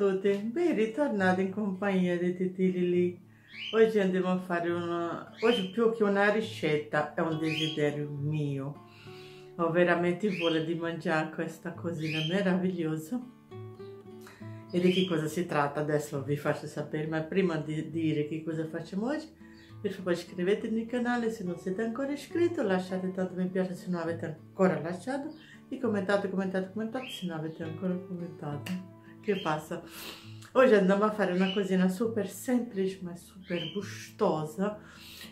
tutti, ben ritornati in compagnia di Titi Lili. Oggi andiamo a fare oggi più che una ricetta è un desiderio mio. Ho veramente voglia di mangiare questa cosina meravigliosa. E di che cosa si tratta adesso vi faccio sapere, ma prima di dire che cosa facciamo oggi, per favore iscrivetevi al canale se non siete ancora iscritti, lasciate tanto mi piace se non avete ancora lasciato e commentate se non avete ancora commentato. Che passa? Oggi andiamo a fare una cosina super semplice ma super gustosa.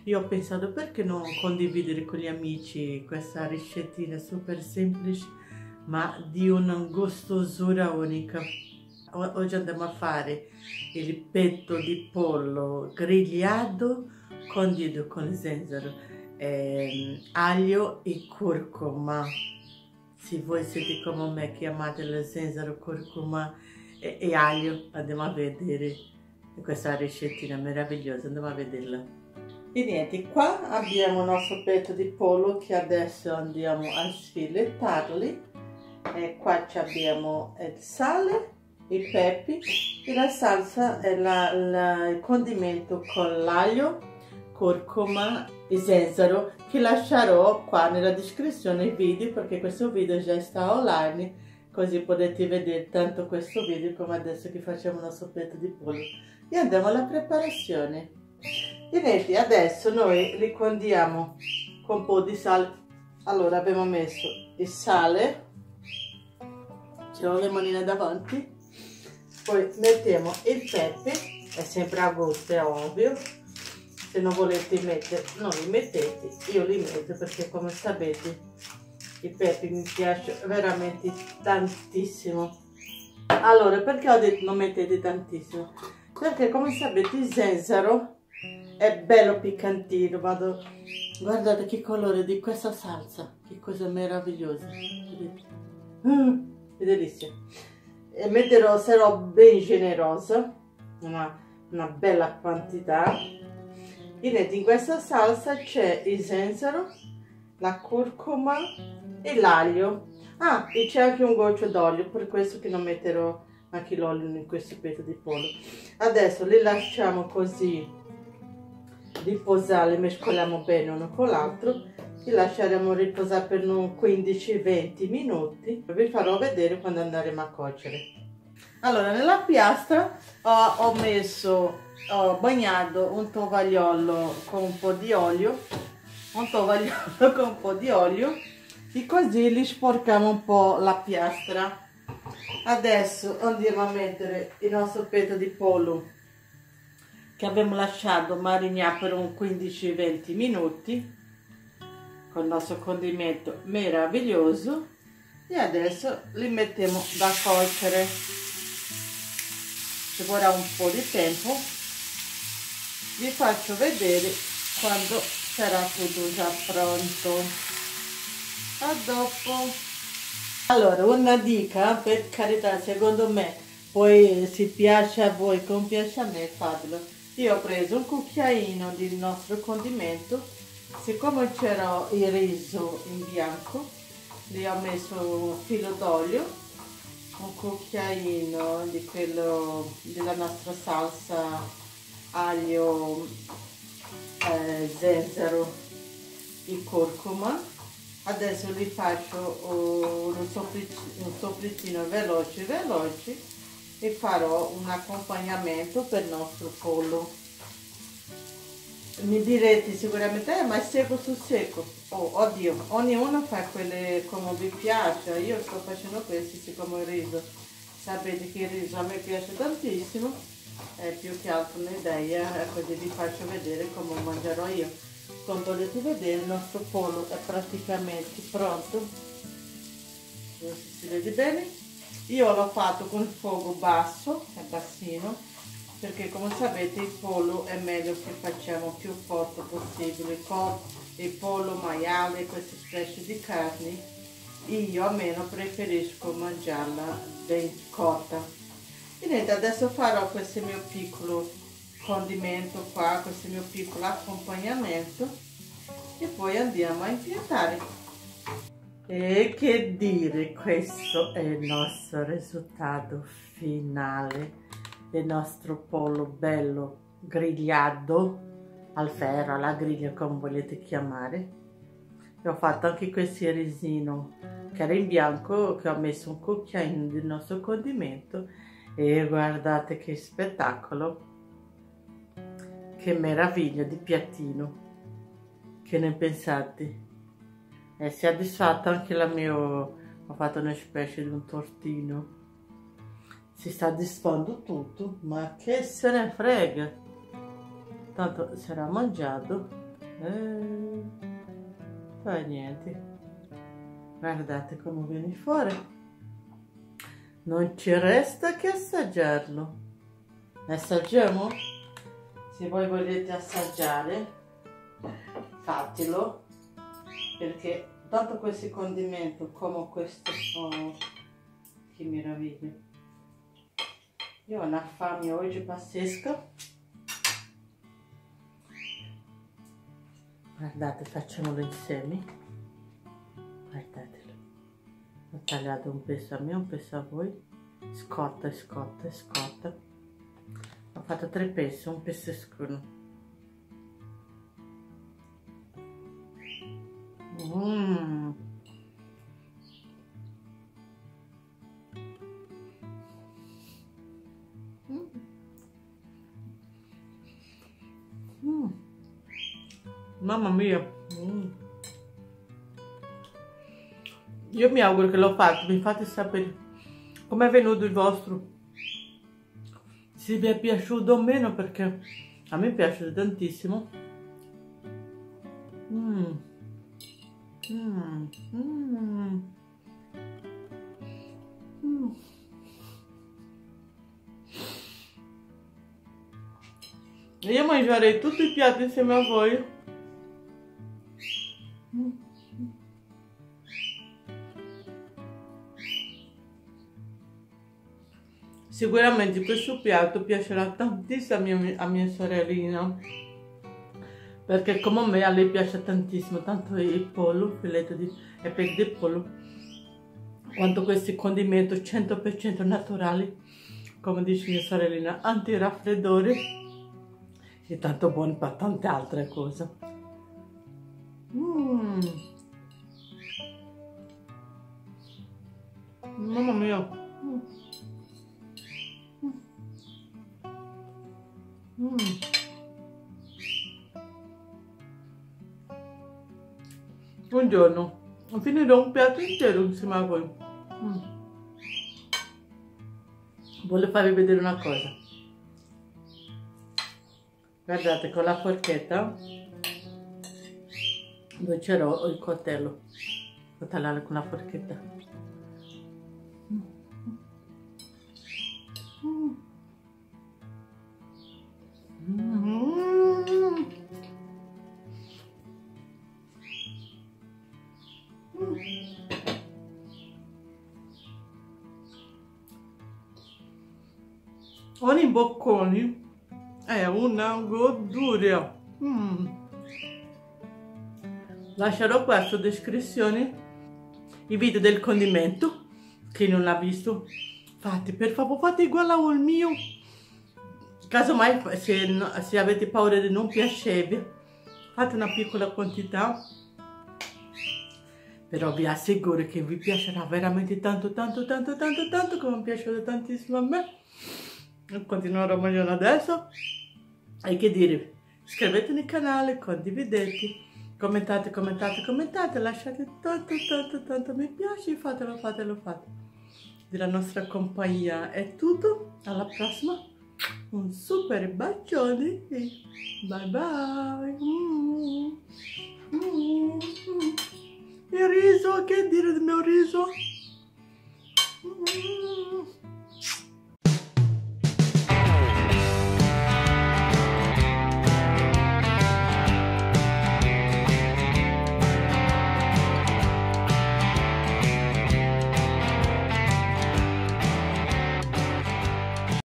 Io ho pensato perché non condividere con gli amici questa ricettina super semplice ma di una gustosura unica. Oggi andiamo a fare il petto di pollo grigliato condito con zenzero, aglio e curcuma. Se voi siete come me che amate lo zenzero, curcuma e aglio, andiamo a vedere questa ricettina meravigliosa, andiamo a vederla. E niente, qua abbiamo il nostro petto di pollo che adesso andiamo a sfilettarli. Qua abbiamo il sale, i pepe e la salsa è il condimento con l'aglio, curcuma e zenzero, che lascerò qua nella descrizione video perché questo video già sta online, così potete vedere tanto questo video come adesso che facciamo il nostro petto di pollo. E andiamo alla preparazione. Vedete, adesso noi li condiamo con un po' di sale. Allora abbiamo messo il sale, c'è una limonina davanti. Poi mettiamo il pepe, è sempre a gusto, è ovvio, se non volete mettere, non li mettete, io li metto perché come sapete il pepe mi piace veramente tantissimo. Allora, perché ho detto non mettete tantissimo? Perché come sapete il zenzero è bello piccantino, guardate che colore di questa salsa, che cosa meravigliosa, vedete? Che delizia! E metterò, sarò ben generosa, una bella quantità. In questa salsa c'è il zenzero, la curcuma e l'aglio. Ah, e c'è anche un goccio d'olio, per questo che non metterò anche l'olio in questo petto di pollo. Adesso li lasciamo così riposare, li mescoliamo bene uno con l'altro e lasceremo riposare per 15-20 minuti. Vi farò vedere quando andremo a cuocere. Allora, nella piastra ho bagnato un tovagliolo con un po' di olio, e così li sporchiamo un po' la piastra. Adesso andiamo a mettere il nostro petto di pollo che abbiamo lasciato marinare per un 15-20 minuti con il nostro condimento meraviglioso e adesso li mettiamo da cuocere. Ci vorrà un po' di tempo, vi faccio vedere quando sarà tutto già pronto. A dopo. Allora, una dica, per carità, secondo me, poi se piace a voi, come piace a me, fatelo. Io ho preso un cucchiaino del nostro condimento, siccome c'era il riso in bianco, lì ho messo un filo d'olio, un cucchiaino di quello della nostra salsa aglio, zenzero e curcuma. Adesso vi faccio un soffrittino veloce e farò un accompagnamento per il nostro pollo. Mi direte sicuramente, ma è secco su secco. Oh, oddio, ognuno fa quelle come vi piace. Io sto facendo questo siccome il riso, sapete che il riso a me piace tantissimo, è più che altro un'idea, così vi faccio vedere come mangerò io. Come potete vedere il nostro pollo è praticamente pronto, si vede bene. Io l'ho fatto con il fuoco basso, è bassino, perché come sapete il pollo è meglio che facciamo più forte possibile, con il pollo, maiale, queste specie di carni, io almeno preferisco mangiarla ben cotta. E niente, adesso farò questo mio piccolo condimento qua, questo mio piccolo accompagnamento e poi andiamo a impiantare. E che dire, questo è il nostro risultato finale del nostro pollo bello grigliato al ferro, alla griglia, come volete chiamare. E ho fatto anche questo risino che era in bianco, che ho messo un cucchiaino del nostro condimento e guardate che spettacolo, che meraviglia di piattino, che ne pensate? E si è soddisfatta anche la mia, ho fatto una specie di un tortino, si sta disfando tutto, ma che se ne frega, tanto sarà mangiato e poi niente. Guardate come viene fuori, non ci resta che assaggiarlo. Assaggiamo? Se voi volete assaggiare, fatelo, perché tanto questo condimento, come questo, che meraviglia. Io ho una fame oggi pazzesca. Guardate, facciamolo insieme, guardatelo. Ho tagliato un pezzo a me, un pezzo a voi, scotta, scotta, scotta. Ho fatto tre pezzi, un pezzo scuro. Mamma mia, io mi auguro che l'ho fatto, mi fate sapere com'è venuto il vostro, se vi è piaciuto o meno, perché a me piace tantissimo. Io mangerei tutti i piatti insieme a voi. Sicuramente questo piatto piacerà tantissimo a mia sorellina, perché come me a lei piace tantissimo tanto il pollo, filetto di pezzi di pollo, quanto questi condimenti 100% naturali, come dice mia sorellina, antiraffreddore, e tanto buono per tante altre cose. Mamma mia. Un giorno finirò un piatto intero insieme a voi. Voglio farvi vedere una cosa. Guardate, con la forchetta dove c'ero il coltello, ho tagliato con la forchetta. Ogni boccone è una goduria. Lascerò qua in descrizione i video del condimento, chi non l'ha visto fate, per favore fate uguale al mio, casomai se avete paura di non piacervi fate una piccola quantità, però vi assicuro che vi piacerà veramente tanto tanto tanto tanto tanto, come mi piace tantissimo a me. Continuerò a mangiare adesso. E che dire, iscrivetevi al canale, condividete, commentate, commentate, commentate, lasciate tanto, tanto, tanto mi piace, fatelo, fatelo, fatelo. Della nostra compagnia è tutto, alla prossima, un super bacione e bye bye. Il riso, che dire del mio riso?